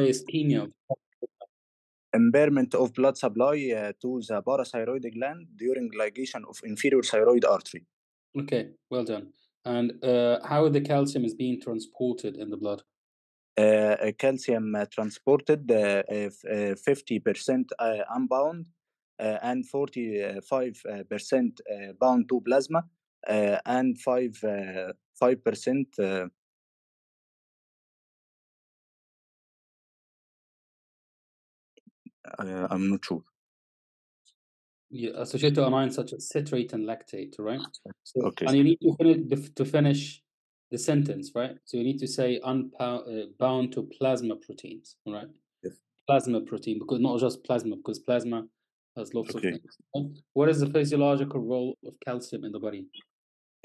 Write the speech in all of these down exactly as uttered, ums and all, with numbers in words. hypocalcemia, impairment of blood supply uh, to the parathyroid gland during ligation of inferior thyroid artery. Okay, well done. And uh, how the calcium is being transported in the blood? Uh, calcium uh, transported uh, uh, fifty percent uh, unbound uh, and forty-five percent uh, bound to plasma uh, and five uh, five percent uh, Uh, I'm not sure. Yeah, associated to amines such as citrate and lactate, right? So, okay. And you need to finish, to finish the sentence, right? So you need to say unbound uh, bound to plasma proteins, right? Yes. Plasma protein, because not just plasma, because plasma has lots okay. of things. What is the physiological role of calcium in the body?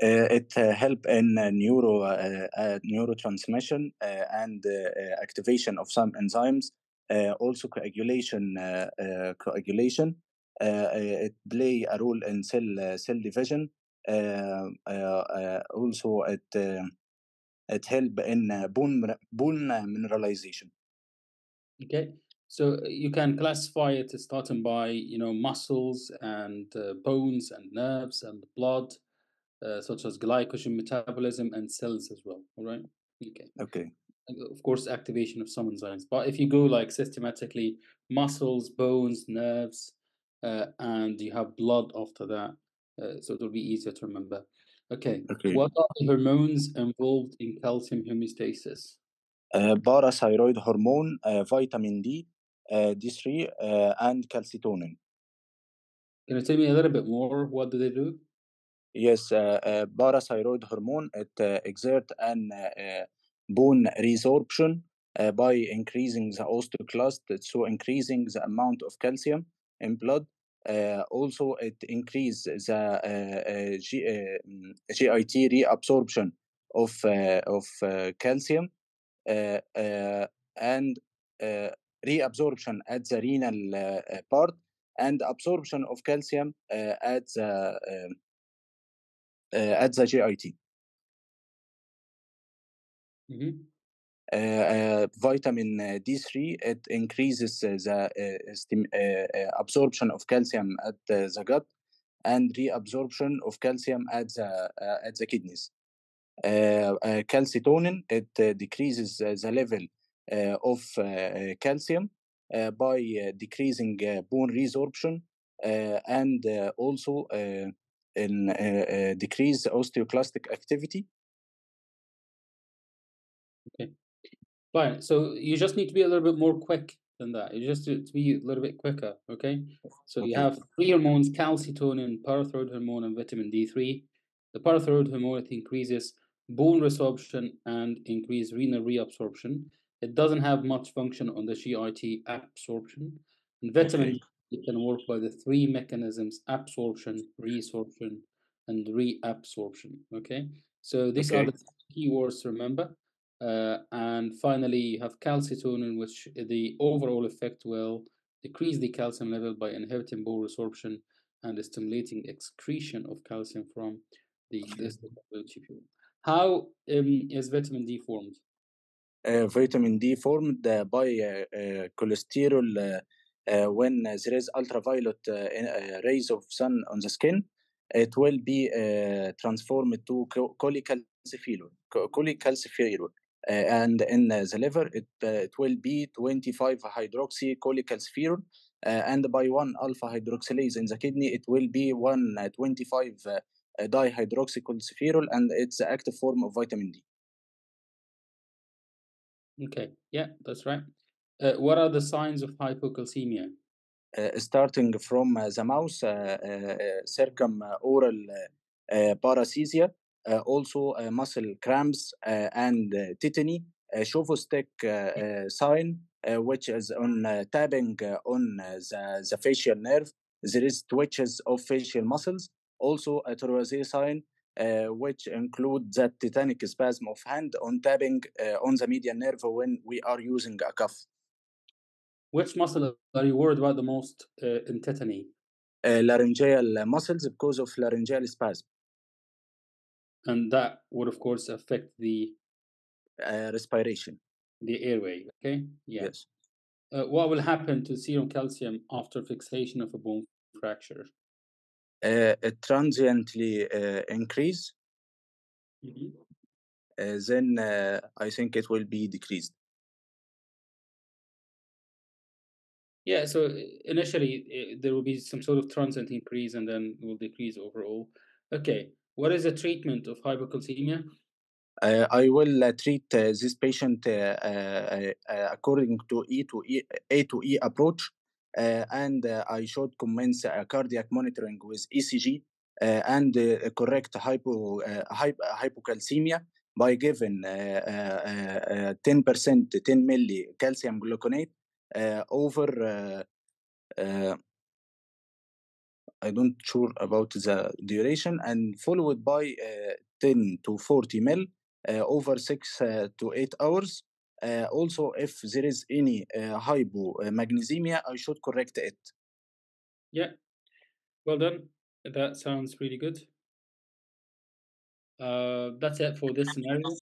Uh, it uh, helps in uh, neuro uh, uh, neurotransmission uh, and uh, activation of some enzymes. Uh, also, coagulation. Uh, uh, coagulation. Uh, it play a role in cell uh, cell division. Uh, uh, uh, also, it uh, it help in uh, bone bone mineralization. Okay, so you can classify it starting by you know muscles and uh, bones and nerves and blood, uh, such as glycogen metabolism and cells as well. All right. Okay. Okay. Of course, activation of some enzymes. But if you go like systematically, muscles, bones, nerves, uh, and you have blood after that, uh, so it'll be easier to remember. Okay. okay. What are the hormones involved in calcium homeostasis? Uh, parathyroid hormone, uh, vitamin D, uh, D three, uh, and calcitonin. Can you tell me a little bit more? What do they do? Yes, uh, uh, parathyroid hormone, it uh, exerts an uh, bone resorption uh, by increasing the osteoclast, so increasing the amount of calcium in blood. Uh, also, it increases the uh, uh, G, uh, G I T reabsorption of uh, of uh, calcium uh, uh, and uh, reabsorption at the renal uh, part, and absorption of calcium uh, at the uh, uh, at the G I T. Mm-hmm. uh, uh, vitamin uh, D three, it increases uh, the uh, uh, absorption of calcium at uh, the gut and reabsorption of calcium at the uh, at the kidneys. Uh, uh, calcitonin, it uh, decreases uh, the level uh, of uh, calcium uh, by uh, decreasing uh, bone resorption uh, and uh, also uh, in, uh, uh, decrease osteoclastic activity. Okay, fine. So you just need to be a little bit more quick than that. You just need to be a little bit quicker, okay? So okay. you have three hormones, calcitonin, parathyroid hormone, and vitamin D three. The parathyroid hormone, it increases bone resorption and increased renal reabsorption. It doesn't have much function on the G I T absorption. And vitamin okay. D, it can work by the three mechanisms, absorption, resorption, and reabsorption, okay? So these okay. are the key words to remember. Uh, and finally, you have calcitonin, which the overall effect will decrease the calcium level by inhibiting bone resorption and stimulating excretion of calcium from the tubule. How um, is vitamin D formed? Uh, vitamin D formed uh, by uh, uh, cholesterol uh, uh, when uh, there is ultraviolet uh, uh, rays of sun on the skin. It will be uh, transformed to cholecalciferol. Cholecalciferol. Uh, and in uh, the liver, it, uh, it will be twenty-five hydroxy cholecalciferol, uh, and by one alpha hydroxylase in the kidney, it will be one uh, twenty-five uh, dihydroxy cholecalciferol, and it's the active form of vitamin D. Okay, yeah, that's right. Uh, what are the signs of hypocalcemia? Uh, starting from uh, the mouth, uh, uh, circumoral uh, uh, paresthesia. Uh, also, uh, muscle cramps uh, and uh, tetany, uh, Chvostek's uh, uh, sign, uh, which is on uh, tapping uh, on uh, the, the facial nerve. There is twitches of facial muscles. Also, a Trousseau's sign, uh, which includes that tetanic spasm of hand on tapping uh, on the median nerve when we are using a cuff. Which muscle are you worried about the most uh, in tetany? Uh, laryngeal muscles, because of laryngeal spasm. And that would, of course, affect the uh, respiration. the airway, okay? Yeah. Yes. Uh, what will happen to serum calcium after fixation of a bone fracture? Uh, it transiently uh, increase. Mm-hmm. uh, then uh, I think it will be decreased. Yeah, so initially it, there will be some sort of transient increase and then it will decrease overall. Okay, what is the treatment of hypocalcemia? Uh, I will uh, treat uh, this patient uh, uh, uh, according to E to E, A to E approach, uh, and uh, I should commence uh, cardiac monitoring with E C G uh, and uh, correct hypo, uh, hypo, hypocalcemia by giving ten percent uh, uh, uh, ten milli calcium gluconate uh, over. Uh, uh, I'm not sure about the duration, and followed by uh, ten to forty mil. Uh, over six uh, to eight hours. Uh, also, if there is any uh, hypomagnesemia, I should correct it. Yeah, well done. That sounds really good. Uh, that's it for this scenario.